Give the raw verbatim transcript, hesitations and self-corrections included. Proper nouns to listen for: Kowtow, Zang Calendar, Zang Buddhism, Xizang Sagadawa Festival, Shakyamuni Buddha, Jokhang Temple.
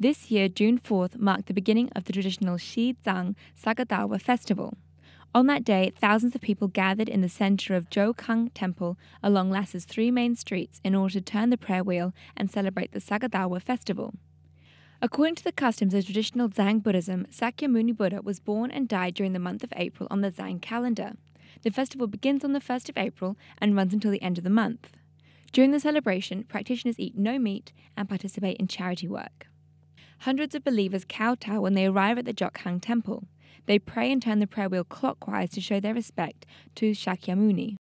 This year, June fourth, marked the beginning of the traditional Xizang Sagadawa Festival. On that day, thousands of people gathered in the center of Jokhang Temple along Lhasa's three main streets in order to turn the prayer wheel and celebrate the Sagadawa Festival. According to the customs of traditional Zang Buddhism, Shakyamuni Buddha was born and died during the month of April on the Zang calendar. The festival begins on the first of April and runs until the end of the month. During the celebration, practitioners eat no meat and participate in charity work. Hundreds of believers kowtow when they arrive at the Jokhang Temple. They pray and turn the prayer wheel clockwise to show their respect to Shakyamuni.